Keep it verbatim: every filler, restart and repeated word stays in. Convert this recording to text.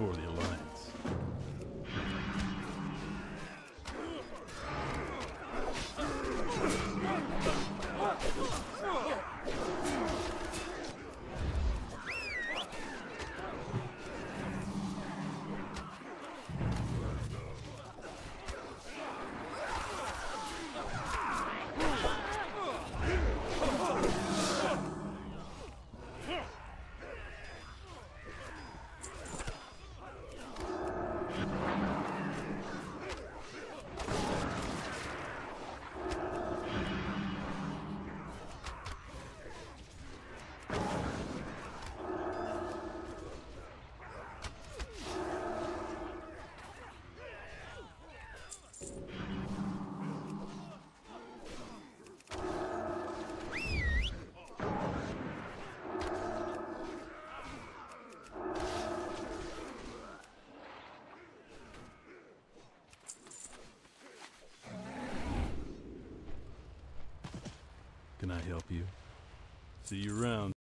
for the Alliance. Can I help you? See you around.